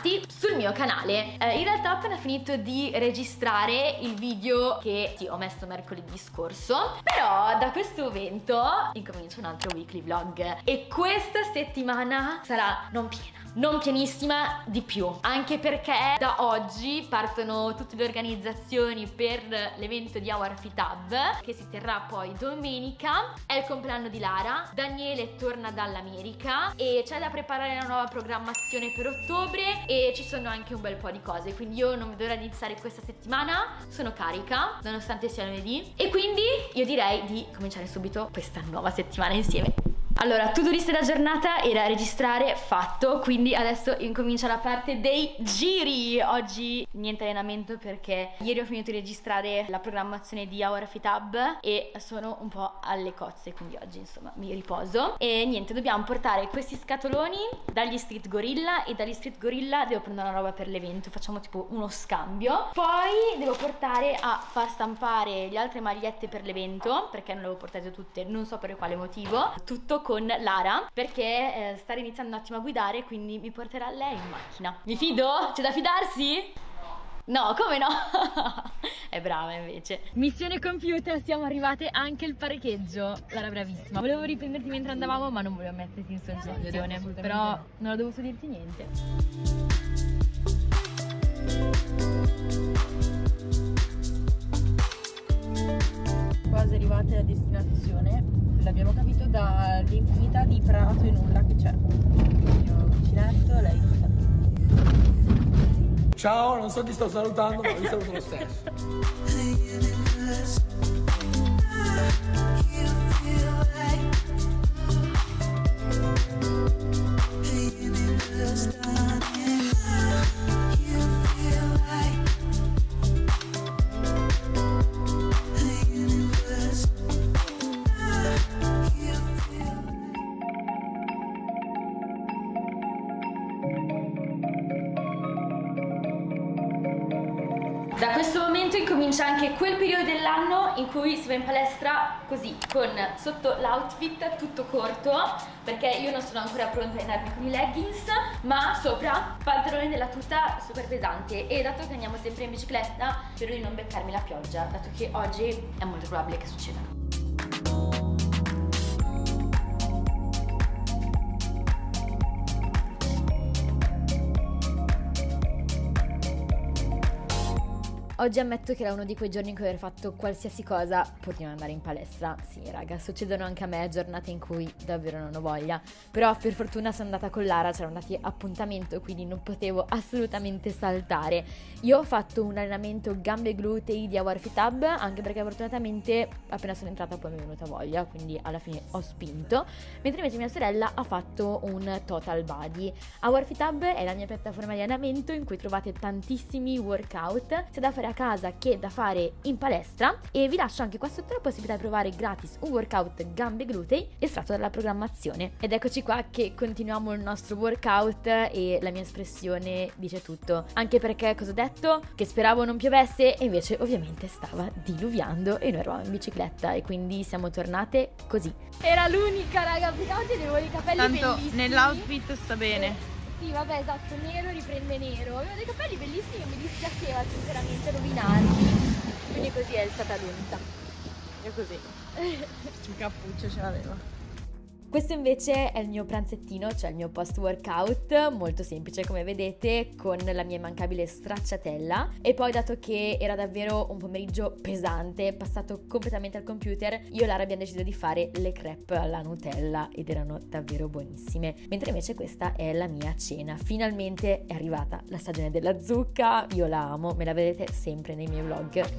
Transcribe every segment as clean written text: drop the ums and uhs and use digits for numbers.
Gelati sul mio canale. In realtà ho appena finito di registrare il video che ho messo mercoledì scorso, però da questo momento incomincio un altro weekly vlog e questa settimana sarà non piena, non pienissima di più, anche perché da oggi partono tutte le organizzazioni per l'evento di OurFitHub che si terrà poi domenica. È il compleanno di Lara, Daniele torna dall'America e c'è da preparare una nuova programmazione per ottobre e ci sono anche un bel po' di cose, quindi io non vedo l'ora di iniziare questa settimana, sono carica nonostante sia lunedì e quindi io direi di cominciare subito questa nuova settimana insieme. Allora, to-do list della giornata era registrare, fatto, quindi adesso incomincia la parte dei giri. Oggi niente allenamento perché ieri ho finito di registrare la programmazione di OurFitHub e sono un po' alle cozze, quindi oggi insomma mi riposo. E niente, dobbiamo portare questi scatoloni dagli Street Gorilla e dagli Street Gorilla devo prendere una roba per l'evento, facciamo tipo uno scambio. Poi devo portare a far stampare le altre magliette per l'evento perché non le avevo portate tutte, non so per quale motivo. Tutto con Lara perché stare iniziando un attimo a guidare, quindi mi porterà lei in macchina. Mi fido? C'è da fidarsi? No, come no? È brava invece. Missione compiuta, siamo arrivate anche al parecheggio. Lara bravissima. Volevo riprenderti mentre andavamo ma non volevo metterti in soggezione, però non ho dovuto dirti niente. Quasi arrivate a destinazione. L'abbiamo capito dall'infinità di prato e nulla che c'è. Io vicinetto, lei qui. Ciao, non so chi sto salutando, ma vi saluto lo stesso. Da questo momento incomincia anche quel periodo dell'anno in cui si va in palestra così, con sotto l'outfit tutto corto, perché io non sono ancora pronta a allenarmi con i leggings, ma sopra pantalone della tuta super pesante. E dato che andiamo sempre in bicicletta, spero di non beccarmi la pioggia, dato che oggi è molto probabile che succeda. Oggi ammetto che era uno di quei giorni in cui aver fatto qualsiasi cosa pur di non andare in palestra. Sì raga, succedono anche a me giornate in cui davvero non ho voglia, però per fortuna sono andata con Lara, c'erano dati appuntamento, quindi non potevo assolutamente saltare. Io ho fatto un allenamento gambe e glutei di OurFitHub, anche perché fortunatamente appena sono entrata poi mi è venuta voglia, quindi alla fine ho spinto, mentre invece mia sorella ha fatto un total body. OurFitHub è la mia piattaforma di allenamento in cui trovate tantissimi workout sia da fare a casa che da fare in palestra, e vi lascio anche qua sotto la possibilità di provare gratis un workout gambe glutei estratto dalla programmazione. Ed eccoci qua che continuiamo il nostro workout e la mia espressione dice tutto, anche perché cosa ho detto? Che speravo non piovesse e invece ovviamente stava diluviando e noi eravamo in bicicletta e quindi siamo tornate così. Era l'unica raga, perché oggi avevo i capelli tanto bellissimi. Nell'outfit sta bene. Sì, vabbè, esatto, nero riprende nero. Avevo dei capelli bellissimi e mi dispiaceva sinceramente rovinarli. Quindi così è stata l'unica. Io così. Il cappuccio ce l'aveva. Questo invece è il mio pranzettino, cioè il mio post workout, molto semplice come vedete, con la mia immancabile stracciatella. E poi dato che era davvero un pomeriggio pesante, passato completamente al computer, io e Lara abbiamo deciso di fare le crepe alla Nutella ed erano davvero buonissime. Mentre invece questa è la mia cena, finalmente è arrivata la stagione della zucca, io la amo, me la vedete sempre nei miei vlog.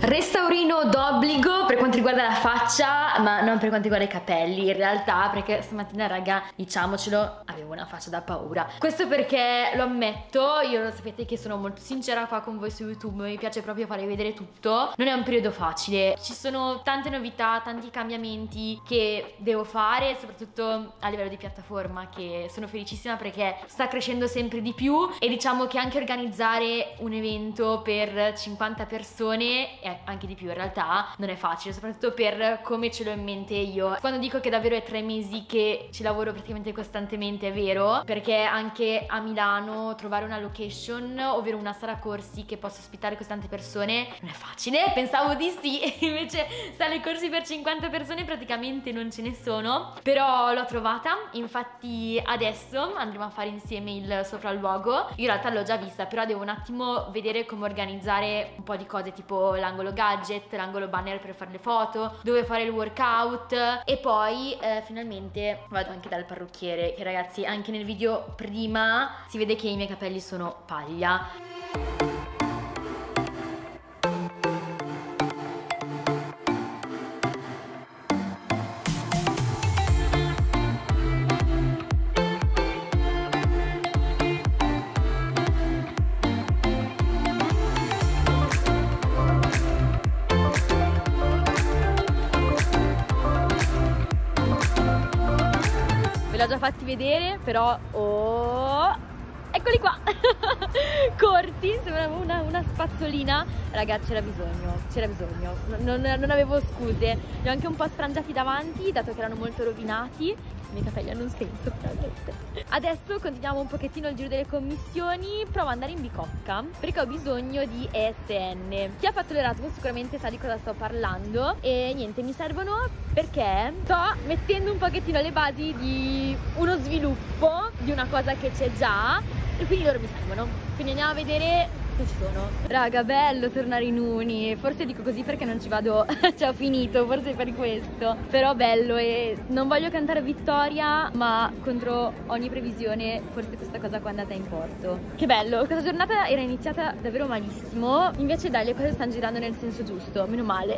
Restaurino d'obbligo per quanto riguarda la faccia, ma non per quanto riguarda i capelli in realtà, perché stamattina raga, diciamocelo, avevo una faccia da paura. Questo perché lo ammetto, io lo sapete che sono molto sincera qua con voi su YouTube, mi piace proprio farvi vedere tutto. Non è un periodo facile, ci sono tante novità, tanti cambiamenti che devo fare, soprattutto a livello di piattaforma, che sono felicissima perché sta crescendo sempre di più e diciamo che anche organizzare un evento per 50 persone è è anche di più in realtà, non è facile, soprattutto per come ce l'ho in mente io. Quando dico che davvero è 3 mesi che ci lavoro praticamente costantemente, è vero, perché anche a Milano trovare una location, ovvero una sala corsi che possa ospitare costanti persone, non è facile. Pensavo di sì, e invece sale corsi per 50 persone praticamente non ce ne sono, però l'ho trovata. Infatti adesso andremo a fare insieme il sopralluogo. In realtà l'ho già vista, però devo un attimo vedere come organizzare un po' di cose, tipo l'angolo gadget, l'angolo banner per fare le foto, dove fare il workout, e poi finalmente vado anche dal parrucchiere, che ragazzi anche nel video prima si vede che i miei capelli sono paglia. L'ho già fatti vedere, però oh, eccoli qua. Corti, sembrava una spazzolina. Ragazzi, c'era bisogno, non avevo scuse. Li ho anche un po' sfrangiati davanti, dato che erano molto rovinati. I miei capelli hanno un senso, veramente. Adesso continuiamo un pochettino il giro delle commissioni. Provo ad andare in bicocca perché ho bisogno di ESN. Chi ha fatto l'Erasmus sicuramente sa di cosa sto parlando. E niente, mi servono perché sto mettendo un pochettino le basi di uno sviluppo di una cosa che c'è già, e quindi loro mi servono. Quindi andiamo a vedere. Ci sono. Raga, bello tornare in uni. Forse dico così perché non ci vado. Cioè, ho finito, forse per questo. Però bello, e non voglio cantare vittoria, ma contro ogni previsione forse questa cosa qua è andata in porto. Che bello. Questa giornata era iniziata davvero malissimo, invece dai, le cose stanno girando nel senso giusto, meno male.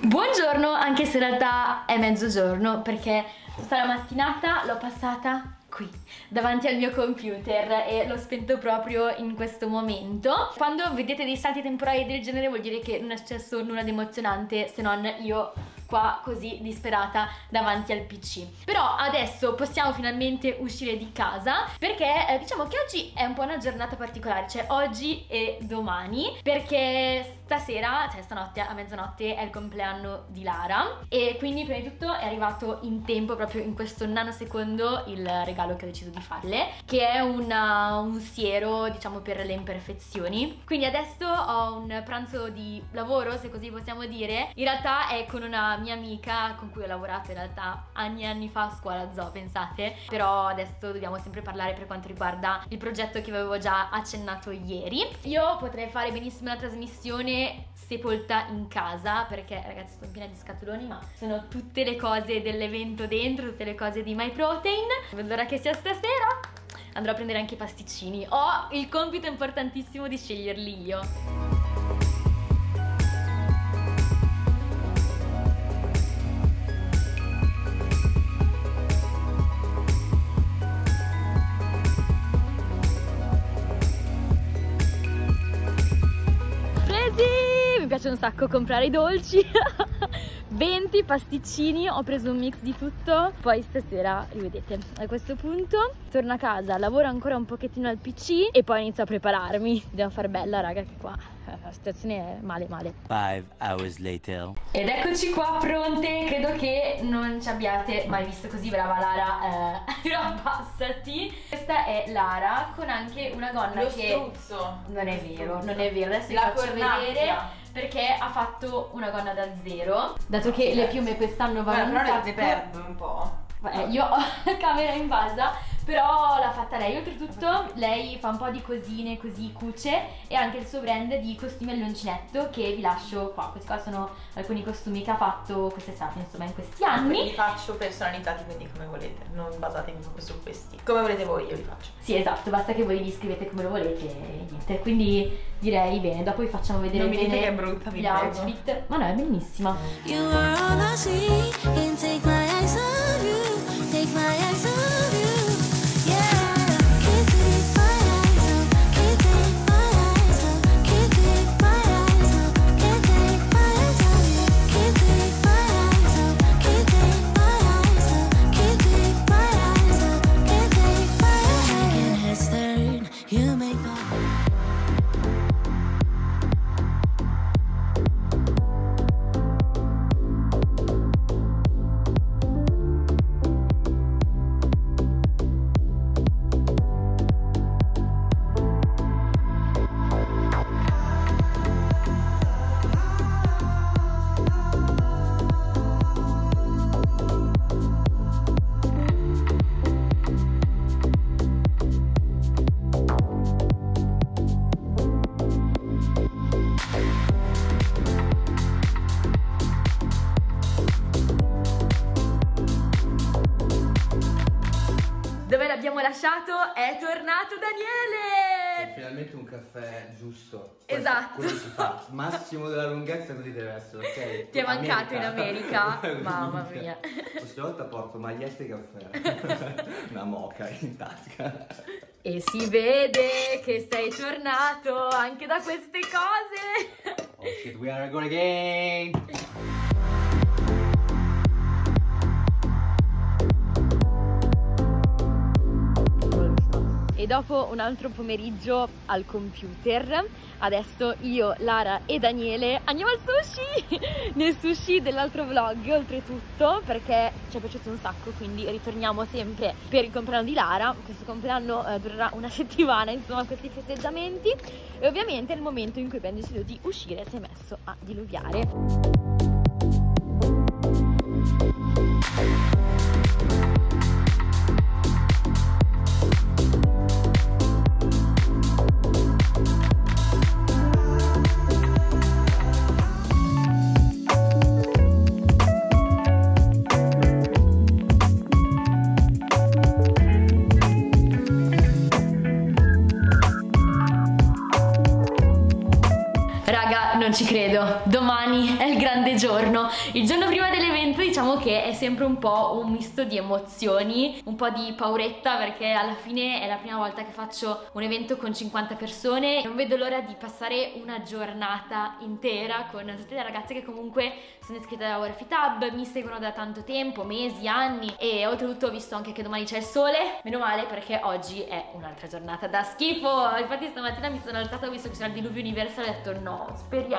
Buongiorno, anche se in realtà è mezzogiorno, perché tutta la mattinata l'ho passata qui, davanti al mio computer, e l'ho spento proprio in questo momento. Quando vedete dei salti temporali del genere vuol dire che non è successo nulla di emozionante, se non io qua così disperata davanti al PC. Però adesso possiamo finalmente uscire di casa, perché diciamo che oggi è un po' una giornata particolare, cioè oggi e domani, perché stasera, cioè stanotte a mezzanotte, è il compleanno di Lara, e quindi prima di tutto è arrivato in tempo, proprio in questo nanosecondo, il regalo che ho deciso di farle, che è un siero, diciamo, per le imperfezioni. Quindi adesso ho un pranzo di lavoro, se così possiamo dire. In realtà è con una mia amica con cui ho lavorato in realtà anni e anni fa a scuola zoo, pensate. Però adesso dobbiamo sempre parlare per quanto riguarda il progetto che avevo già accennato ieri. Io potrei fare benissimo una trasmissione sepolta in casa, perché ragazzi sono piena di scatoloni, ma sono tutte le cose dell'evento dentro, tutte le cose di MyProtein. Vedo l'ora che sia stasera. Andrò a prendere anche i pasticcini. Ho il compito importantissimo di sceglierli io. Mi piace un sacco comprare i dolci. 20 pasticcini, ho preso un mix di tutto, poi stasera rivedete. A questo punto torno a casa, lavoro ancora un pochettino al PC e poi inizio a prepararmi. Devo far bella, raga, che qua la situazione è male male. 5 hours later. Ed eccoci qua pronte, credo che non ci abbiate mai visto così brava Lara, però passati. Questa è Lara con anche una gonna. Lo che struzzo. Non è vero, non è vero, adesso vi faccio vedere, perché ha fatto una gonna da zero, dato che le piume quest'anno vanno un sacco. Le perdo un po'. Vabbè, io ho la camera invasa, però l'ha fatta lei. Oltretutto lei fa un po' di cosine così cuce, e anche il suo brand di costumi all'uncinetto, che vi lascio qua. Questi qua sono alcuni costumi che ha fatto quest'estate, insomma in questi anni. Li faccio personalizzati, quindi come volete, non basatevi su questi, come volete voi io li faccio. Sì, esatto, basta che voi li scrivete come lo volete e niente. Quindi direi bene, dopo vi facciamo vedere. Non mi dite che è brutta, vi prego, outfit. Ma no, è bellissima. You are on the sea, can take my eyes on you, take my eyes on you. abbiamo lasciato è tornato Daniele! È finalmente un caffè giusto. Esatto. Si fa. Massimo della lunghezza così deve essere, ok? Ti è mancato in America? Mamma mia. Questa volta porto magliette e caffè. Una moca in tasca. E si vede che sei tornato anche da queste cose. Oh shit, we are going again! E dopo un altro pomeriggio al computer, adesso io, Lara e Daniele andiamo al sushi! Nel sushi dell'altro vlog, oltretutto, perché ci è piaciuto un sacco, quindi ritorniamo sempre per il compleanno di Lara. Questo compleanno durerà una settimana, insomma, questi festeggiamenti. E ovviamente nel momento in cui abbiamo deciso di uscire si è messo a diluviare. Non ci credo, domani è il grande giorno. Il giorno prima dell'evento diciamo che è sempre un po' un misto di emozioni, un po' di pauretta perché alla fine è la prima volta che faccio un evento con 50 persone. Non vedo l'ora di passare una giornata intera con tutte le ragazze che comunque sono iscritte da OurFitHub, mi seguono da tanto tempo, mesi, anni, e oltretutto ho visto anche che domani c'è il sole, meno male perché oggi è un'altra giornata da schifo. Infatti stamattina mi sono alzata, ho visto che c'era il diluvio universale e ho detto no, speriamo.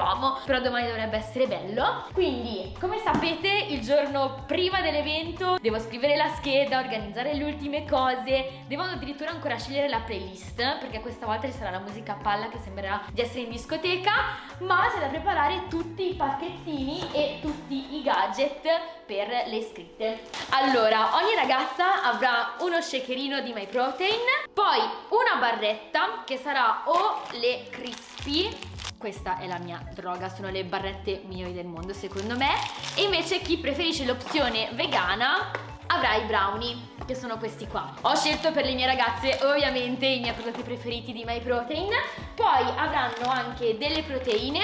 Però domani dovrebbe essere bello. Quindi, come sapete, il giorno prima dell'evento devo scrivere la scheda, organizzare le ultime cose. Devo addirittura ancora scegliere la playlist, perché questa volta ci sarà la musica a palla che sembrerà di essere in discoteca. Ma c'è da preparare tutti i pacchettini e tutti i gadget per le iscritte. Allora, ogni ragazza avrà uno shakerino di MyProtein, poi una barretta che sarà o le crispy. Questa è la mia droga, sono le barrette migliori del mondo secondo me. E invece chi preferisce l'opzione vegana avrà i brownie, che sono questi qua. Ho scelto per le mie ragazze ovviamente i miei prodotti preferiti di MyProtein. Poi avranno anche delle proteine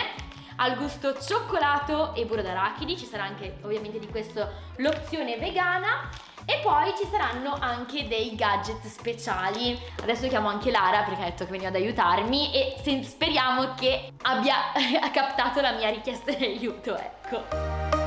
al gusto cioccolato e burro d'arachidi, ci sarà anche ovviamente di questo l'opzione vegana, e poi ci saranno anche dei gadget speciali. Adesso chiamo anche Lara perché ha detto che veniva ad aiutarmi e speriamo che abbia captato la mia richiesta di aiuto, ecco.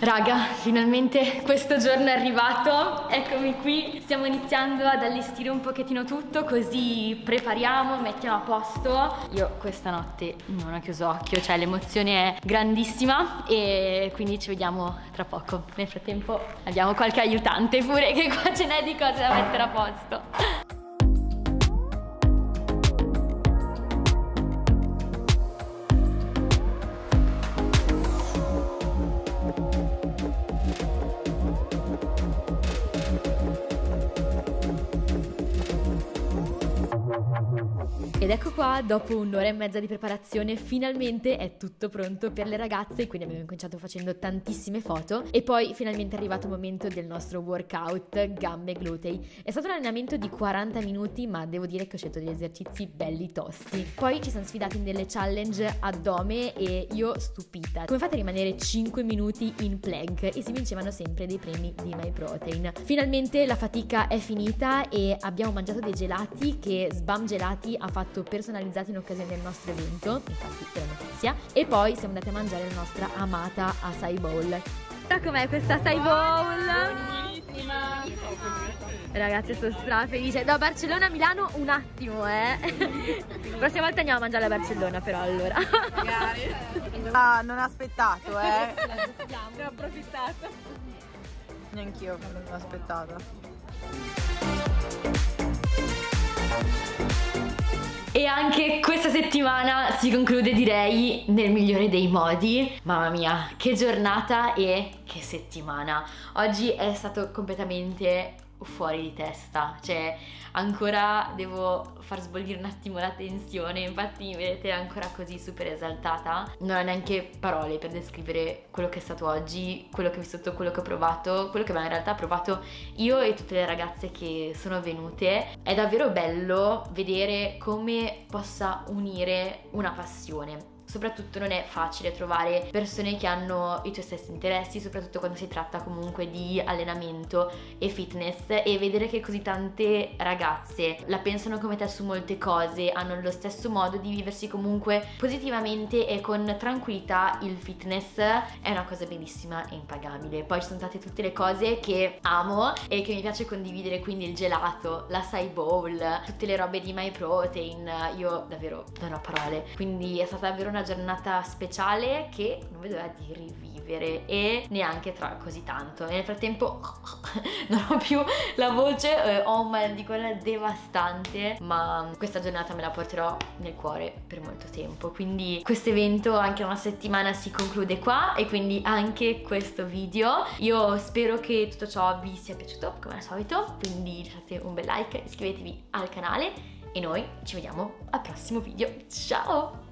Raga, finalmente questo giorno è arrivato, eccomi qui, stiamo iniziando ad allestire un pochettino tutto, così prepariamo, mettiamo a posto. Io questa notte non ho chiuso occhio, cioè l'emozione è grandissima e quindi ci vediamo tra poco. Nel frattempo abbiamo qualche aiutante pure, che qua ce n'è di cose da mettere a posto. Ed ecco qua, dopo un'ora e mezza di preparazione, finalmente è tutto pronto per le ragazze, quindi abbiamo incominciato facendo tantissime foto e poi finalmente è arrivato il momento del nostro workout gambe e glutei. È stato un allenamento di 40 minuti, ma devo dire che ho scelto degli esercizi belli tosti. Poi ci siamo sfidati in delle challenge addome e io stupita. Come fate a rimanere 5 minuti in plank? E si vincevano sempre dei premi di MyProtein. Finalmente la fatica è finita e abbiamo mangiato dei gelati che Sbam Gelati ha fatto personalizzati in occasione del nostro evento, infatti per notizia, e poi siamo andati a mangiare la nostra amata acai bowl. Guarda com'è questa acai bowl! Buonissima! Ragazzi, sono strafelice. Da Barcellona a Milano un attimo, La prossima volta andiamo a mangiare a Barcellona, però allora. Magari. Ah, non aspettato, Ne ho approfittato. Neanch'io non l'ho aspettata. E anche questa settimana si conclude, direi, nel migliore dei modi. Mamma mia, che giornata e che settimana. Oggi è stato completamente fuori di testa, cioè ancora devo far sbollire un attimo la tensione, infatti mi vedete ancora così super esaltata. Non ho neanche parole per descrivere quello che è stato oggi, quello che ho vissuto, quello che ho provato, quello che abbiamo in realtà provato io e tutte le ragazze che sono venute. È davvero bello vedere come possa unire una passione. Soprattutto non è facile trovare persone che hanno i tuoi stessi interessi, soprattutto quando si tratta comunque di allenamento e fitness, e vedere che così tante ragazze la pensano come te su molte cose, hanno lo stesso modo di viversi comunque positivamente e con tranquillità il fitness è una cosa bellissima e impagabile. Poi ci sono state tutte le cose che amo e che mi piace condividere, quindi il gelato, l'acai bowl, tutte le robe di MyProtein, io davvero non ho parole, quindi è stata davvero una giornata speciale che non vedo l'ora di rivivere, e neanche tra così tanto. E nel frattempo non ho più la voce, ho un mal di gola devastante, ma questa giornata me la porterò nel cuore per molto tempo. Quindi questo evento, anche una settimana, si conclude qua, e quindi anche questo video. Io spero che tutto ciò vi sia piaciuto come al solito, quindi lasciate un bel like, iscrivetevi al canale e noi ci vediamo al prossimo video. Ciao!